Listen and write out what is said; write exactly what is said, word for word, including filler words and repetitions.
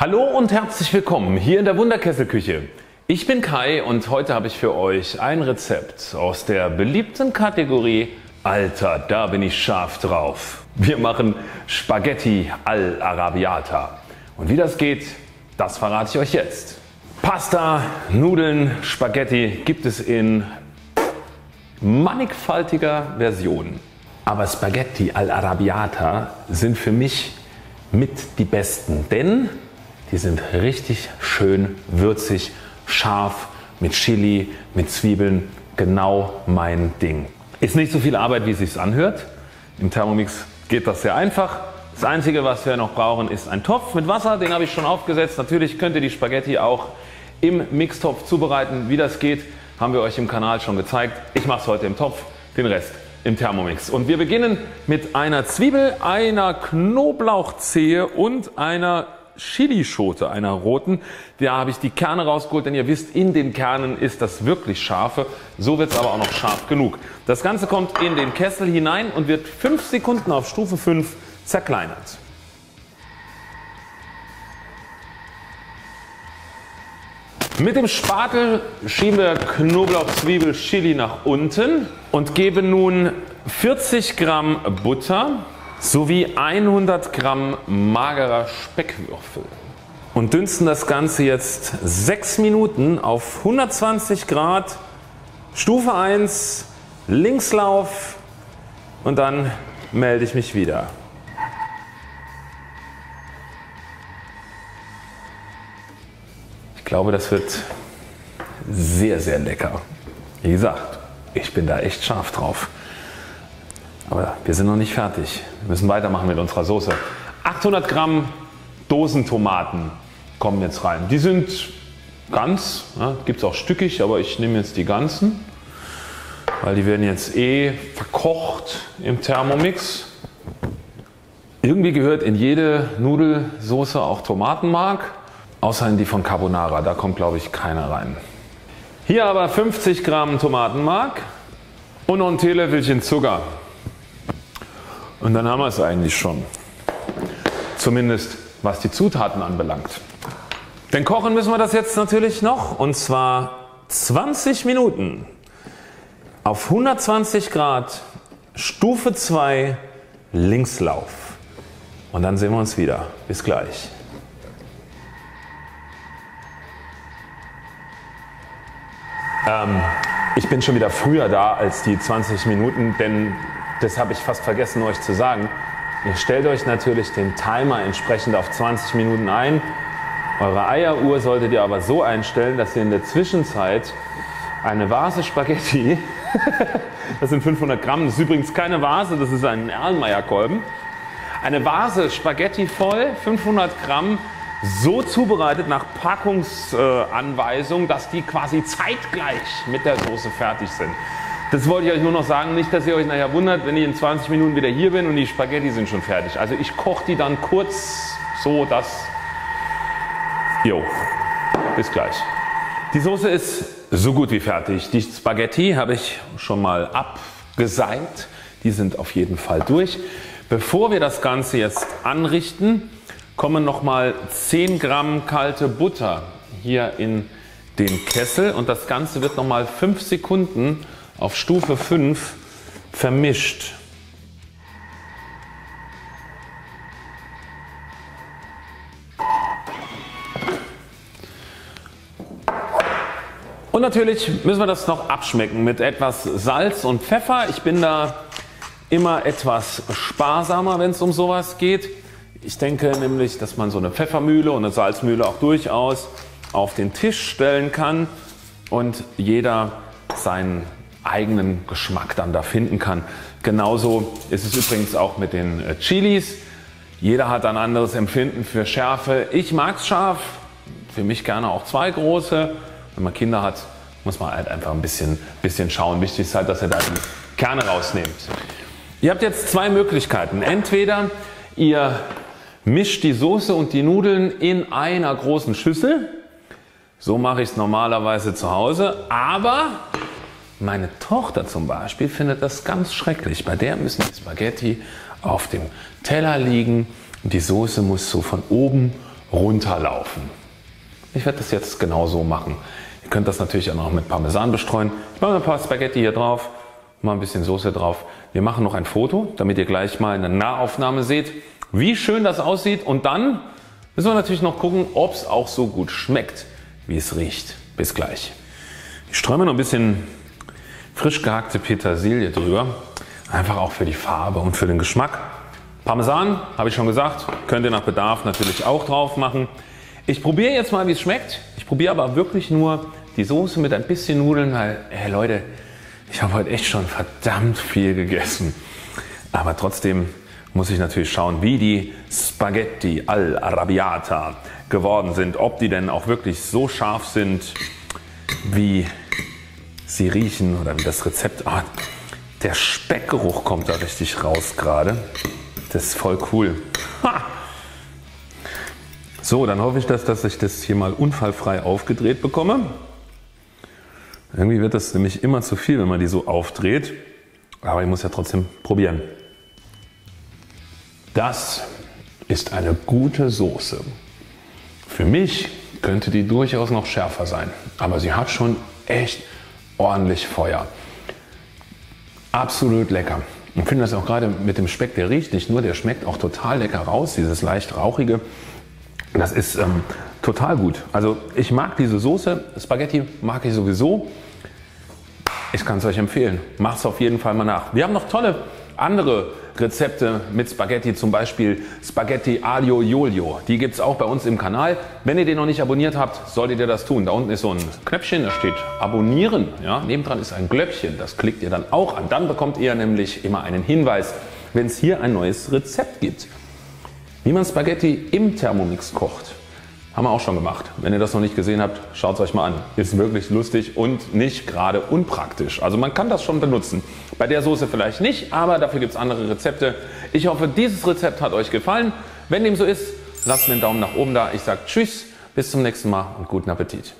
Hallo und herzlich willkommen hier in der Wunderkesselküche. Ich bin Kai und heute habe ich für euch ein Rezept aus der beliebten Kategorie Alter, da bin ich scharf drauf. Wir machen Spaghetti all'arrabbiata. Und wie das geht, das verrate ich euch jetzt. Pasta, Nudeln, Spaghetti gibt es in mannigfaltiger Version. Aber Spaghetti all'arrabbiata sind für mich mit die besten, denn die sind richtig schön würzig, scharf, mit Chili, mit Zwiebeln, genau mein Ding. Ist nicht so viel Arbeit, wie es sich anhört. Im Thermomix geht das sehr einfach. Das Einzige, was wir noch brauchen, ist ein Topf mit Wasser. Den habe ich schon aufgesetzt. Natürlich könnt ihr die Spaghetti auch im Mixtopf zubereiten. Wie das geht, haben wir euch im Kanal schon gezeigt. Ich mache es heute im Topf, den Rest im Thermomix. Und wir beginnen mit einer Zwiebel, einer Knoblauchzehe und einer Chilischote, einer roten. Da habe ich die Kerne rausgeholt, denn ihr wisst, in den Kernen ist das wirklich scharfe. So wird es aber auch noch scharf genug. Das Ganze kommt in den Kessel hinein und wird fünf Sekunden auf Stufe fünf zerkleinert. Mit dem Spatel schieben wir Knoblauch, Zwiebel, Chili nach unten und geben nun vierzig Gramm Butter sowie hundert Gramm magerer Speckwürfel und dünsten das Ganze jetzt sechs Minuten auf hundertzwanzig Grad, Stufe eins, Linkslauf, und dann melde ich mich wieder. Ich glaube, das wird sehr, sehr lecker. Wie gesagt, ich bin da echt scharf drauf. Aber wir sind noch nicht fertig. Wir müssen weitermachen mit unserer Soße. achthundert Gramm Dosentomaten kommen jetzt rein. Die sind ganz, ja, gibt es auch stückig, aber ich nehme jetzt die ganzen, weil die werden jetzt eh verkocht im Thermomix. Irgendwie gehört in jede Nudelsoße auch Tomatenmark, außer in die von Carbonara, da kommt, glaube ich, keiner rein. Hier aber fünfzig Gramm Tomatenmark und noch ein Teelöffelchen Zucker. Und dann haben wir es eigentlich schon, zumindest was die Zutaten anbelangt. Denn kochen müssen wir das jetzt natürlich noch, und zwar zwanzig Minuten auf hundertzwanzig Grad, Stufe zwei, Linkslauf. Und dann sehen wir uns wieder. Bis gleich. Ähm, ich bin schon wieder früher da als die zwanzig Minuten, denn das habe ich fast vergessen euch zu sagen. Ihr stellt euch natürlich den Timer entsprechend auf zwanzig Minuten ein. Eure Eieruhr solltet ihr aber so einstellen, dass ihr in der Zwischenzeit eine Vase Spaghetti, das sind fünfhundert Gramm, das ist übrigens keine Vase, das ist ein Erlenmeyerkolben, eine Vase Spaghetti voll, fünfhundert Gramm, so zubereitet nach Packungsanweisung, dass die quasi zeitgleich mit der Soße fertig sind. Das wollte ich euch nur noch sagen, nicht dass ihr euch nachher wundert, wenn ich in zwanzig Minuten wieder hier bin und die Spaghetti sind schon fertig. Also ich koche die dann kurz so, dass... Jo, bis gleich. Die Soße ist so gut wie fertig. Die Spaghetti habe ich schon mal abgeseift. Die sind auf jeden Fall durch. Bevor wir das Ganze jetzt anrichten, kommen nochmal zehn Gramm kalte Butter hier in den Kessel. Und das Ganze wird nochmal fünf Sekunden auf Stufe fünf vermischt. Und natürlich müssen wir das noch abschmecken mit etwas Salz und Pfeffer. Ich bin da immer etwas sparsamer, wenn es um sowas geht. Ich denke nämlich, dass man so eine Pfeffermühle und eine Salzmühle auch durchaus auf den Tisch stellen kann und jeder seinen eigenen Geschmack dann da finden kann. Genauso ist es übrigens auch mit den Chilis. Jeder hat ein anderes Empfinden für Schärfe. Ich mag es scharf, für mich gerne auch zwei große. Wenn man Kinder hat, muss man halt einfach ein bisschen, bisschen schauen. Wichtig ist halt, dass ihr da die Kerne rausnehmt. Ihr habt jetzt zwei Möglichkeiten. Entweder ihr mischt die Soße und die Nudeln in einer großen Schüssel. So mache ich es normalerweise zu Hause. Aber meine Tochter zum Beispiel findet das ganz schrecklich. Bei der müssen die Spaghetti auf dem Teller liegen und die Soße muss so von oben runterlaufen. Ich werde das jetzt genau so machen. Ihr könnt das natürlich auch noch mit Parmesan bestreuen. Ich mache ein paar Spaghetti hier drauf, mal ein bisschen Soße drauf. Wir machen noch ein Foto, damit ihr gleich mal eine Nahaufnahme seht, wie schön das aussieht. Und dann müssen wir natürlich noch gucken, ob es auch so gut schmeckt, wie es riecht. Bis gleich. Ich streue mir noch ein bisschen frisch gehackte Petersilie drüber. Einfach auch für die Farbe und für den Geschmack. Parmesan, habe ich schon gesagt, könnt ihr nach Bedarf natürlich auch drauf machen. Ich probiere jetzt mal, wie es schmeckt. Ich probiere aber wirklich nur die Soße mit ein bisschen Nudeln, weil, hey Leute, ich habe heute echt schon verdammt viel gegessen. Aber trotzdem muss ich natürlich schauen, wie die Spaghetti all'arrabbiata geworden sind. Ob die denn auch wirklich so scharf sind, wie sie riechen oder wie das Rezept. Ah, der Speckgeruch kommt da richtig raus gerade. Das ist voll cool. Ha! So, dann hoffe ich, dass, dass ich das hier mal unfallfrei aufgedreht bekomme. Irgendwie wird das nämlich immer zu viel, wenn man die so aufdreht. Aber ich muss ja trotzdem probieren. Das ist eine gute Soße. Für mich könnte die durchaus noch schärfer sein. Aber sie hat schon echt ordentlich Feuer. Absolut lecker. Ich finde das auch gerade mit dem Speck, der riecht nicht nur, der schmeckt auch total lecker raus. Dieses leicht rauchige, das ist ähm, total gut. Also ich mag diese Soße, Spaghetti mag ich sowieso. Ich kann es euch empfehlen. Macht es auf jeden Fall mal nach. Wir haben noch tolle andere Rezepte mit Spaghetti, zum Beispiel Spaghetti Aglio Olio. Die gibt es auch bei uns im Kanal. Wenn ihr den noch nicht abonniert habt, solltet ihr das tun. Da unten ist so ein Knöpfchen, da steht Abonnieren. Ja, nebendran ist ein Glöckchen, das klickt ihr dann auch an. Dann bekommt ihr nämlich immer einen Hinweis, wenn es hier ein neues Rezept gibt. Wie man Spaghetti im Thermomix kocht, haben wir auch schon gemacht. Wenn ihr das noch nicht gesehen habt, schaut es euch mal an. Ist wirklich lustig und nicht gerade unpraktisch. Also man kann das schon benutzen. Bei der Soße vielleicht nicht, aber dafür gibt es andere Rezepte. Ich hoffe, dieses Rezept hat euch gefallen. Wenn dem so ist, lasst einen Daumen nach oben da. Ich sage Tschüss, bis zum nächsten Mal und guten Appetit.